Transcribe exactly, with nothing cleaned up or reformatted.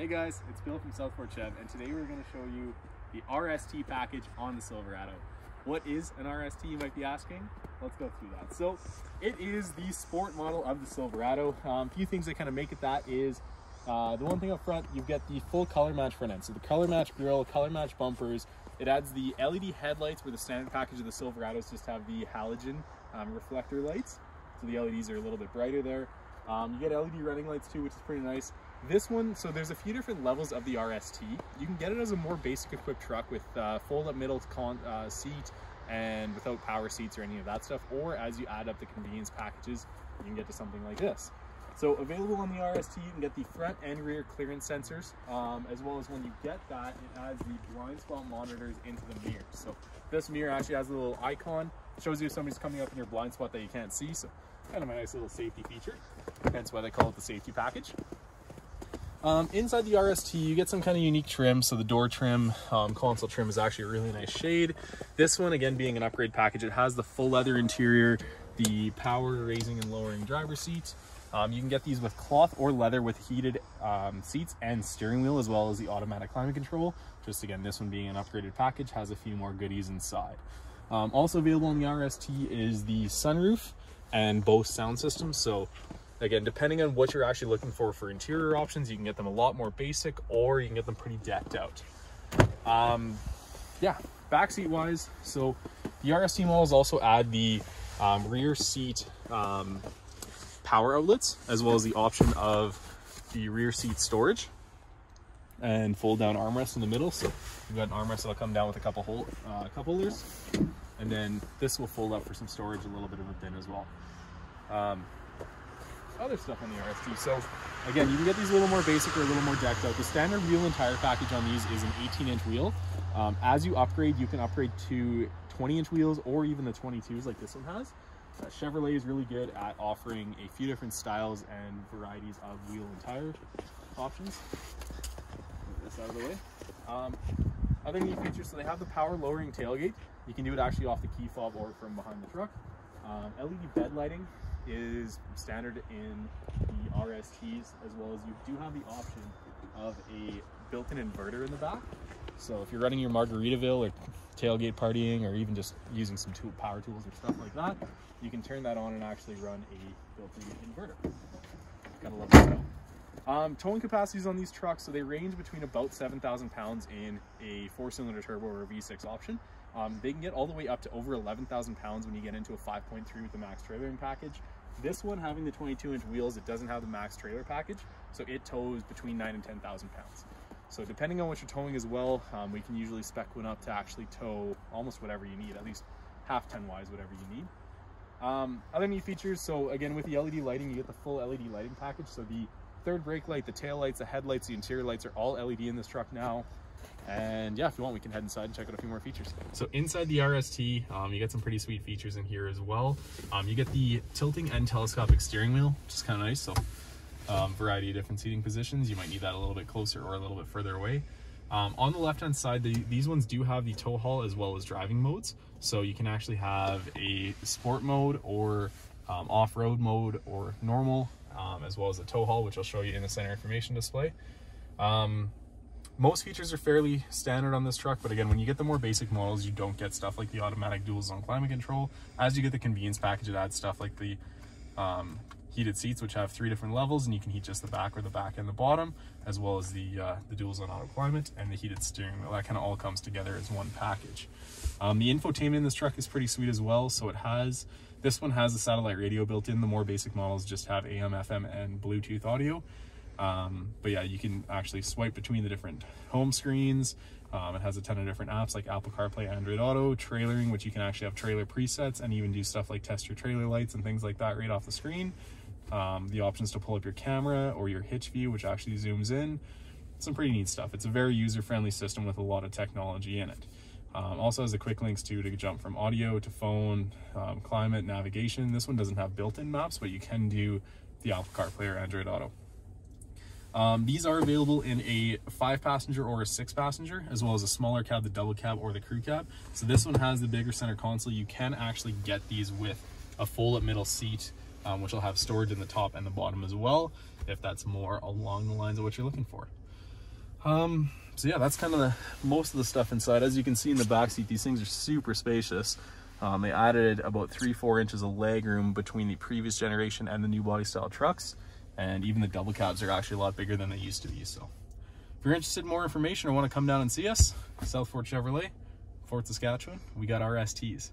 Hey guys, it's Bill from South Fort Chev, and today we're going to show you the R S T package on the Silverado. What is an R S T, you might be asking? Let's go through that. So it is the sport model of the Silverado. A um, few things that kind of make it that is uh, the one thing up front, you get the full color match front end. So the color match grille, color match bumpers. It adds the L E D headlights where the standard package of the Silverados just have the halogen um, reflector lights. So the L E Ds are a little bit brighter there. Um, you get L E D running lights too, which is pretty nice. This one, so there's a few different levels of the R S T. You can get it as a more basic equipped truck with uh, fold up middle con uh, seat and without power seats or any of that stuff, or as you add up the convenience packages, you can get to something like this. So available on the R S T, you can get the front and rear clearance sensors, um, as well as when you get that, it adds the blind spot monitors into the mirror. So this mirror actually has a little icon, it shows you if somebody's coming up in your blind spot that you can't see, so kind of a nice little safety feature, hence why they call it the safety package. Um, inside the R S T, you get some kind of unique trim. So the door trim, um, console trim is actually a really nice shade. This one, again, being an upgrade package, it has the full leather interior, the power raising and lowering driver seats. Um, you can get these with cloth or leather with heated um, seats and steering wheel, as well as the automatic climate control. Just again, this one being an upgraded package has a few more goodies inside. Um, also available on the R S T is the sunroof and Bose sound system. So again, depending on what you're actually looking for for interior options, you can get them a lot more basic or you can get them pretty decked out. Um, yeah, backseat wise, so the R S T models also add the um, rear seat um, power outlets, as well as the option of the rear seat storage and fold down armrest in the middle. So you've got an armrest that'll come down with a couple hole, uh, cup holders, and then this will fold up for some storage, a little bit of a bin as well. Um, other stuff on the R S T. So again, you can get these a little more basic or a little more decked out. The standard wheel and tire package on these is an eighteen inch wheel. Um, as you upgrade, you can upgrade to twenty inch wheels or even the twenty-twos like this one has. Uh, Chevrolet is really good at offering a few different styles and varieties of wheel and tire options. Get this out of the way. Um, other neat features, so they have the power lowering tailgate. You can do it actually off the key fob or from behind the truck. Um, L E D bed lighting is standard in the R S Ts, as well as you do have the option of a built-in inverter in the back. So if you're running your Margaritaville or tailgate partying, or even just using some tool, power tools or stuff like that, you can turn that on and actually run a built-in inverter. Gotta love the snow. Um, towing capacities on these trucks, so they range between about seven thousand pounds in a four-cylinder turbo or a V six option. Um, they can get all the way up to over eleven thousand pounds when you get into a five point three with the max trailering package. This one, having the twenty-two inch wheels, it doesn't have the max trailer package, so it tows between nine and ten thousand pounds. So depending on what you're towing as well, um, we can usually spec one up to actually tow almost whatever you need, at least half ton wise, whatever you need. Um, other neat features, so again, with the L E D lighting, you get the full L E D lighting package. So the third brake light, the tail lights, the headlights, the interior lights are all L E D in this truck now. And yeah, if you want, we can head inside and check out a few more features. So inside the R S T, um, you get some pretty sweet features in here as well. Um, you get the tilting and telescopic steering wheel, which is kind of nice. So um, variety of different seating positions. You might need that a little bit closer or a little bit further away. Um, on the left-hand side, the, these ones do have the tow haul as well as driving modes. So you can actually have a sport mode or um, off-road mode or normal, um, as well as a tow haul, which I'll show you in the center information display. Um, Most features are fairly standard on this truck, but again, when you get the more basic models, you don't get stuff like the automatic dual zone climate control. As you get the convenience package, it adds stuff like the um, heated seats, which have three different levels, and you can heat just the back or the back and the bottom, as well as the, uh, the dual zone auto climate and the heated steering wheel. That kind of all comes together as one package. Um, the infotainment in this truck is pretty sweet as well. So it has, this one has a satellite radio built in. The more basic models just have A M, F M, and Bluetooth audio. Um, but yeah, you can actually swipe between the different home screens. Um, it has a ton of different apps like Apple CarPlay, Android Auto, trailering, which you can actually have trailer presets and even do stuff like test your trailer lights and things like that right off the screen. Um, the options to pull up your camera or your hitch view, which actually zooms in. Some pretty neat stuff. It's a very user-friendly system with a lot of technology in it. Um, also has the quick links too to jump from audio to phone, um, climate, navigation. This one doesn't have built-in maps, but you can do the Apple CarPlay or Android Auto. Um, these are available in a five passenger or a six passenger, as well as a smaller cab, the double cab or the crew cab. So this one has the bigger center console. You can actually get these with a fold up middle seat, um, which will have storage in the top and the bottom as well, if that's more along the lines of what you're looking for. Um, so yeah, that's kind of the most of the stuff inside. As you can see in the back seat, these things are super spacious. Um, they added about three, four inches of leg room between the previous generation and the new body style trucks. And even the double cabs are actually a lot bigger than they used to be. So if you're interested in more information or want to come down and see us, South Fort Chevrolet, Fort Saskatchewan, we got R S Ts.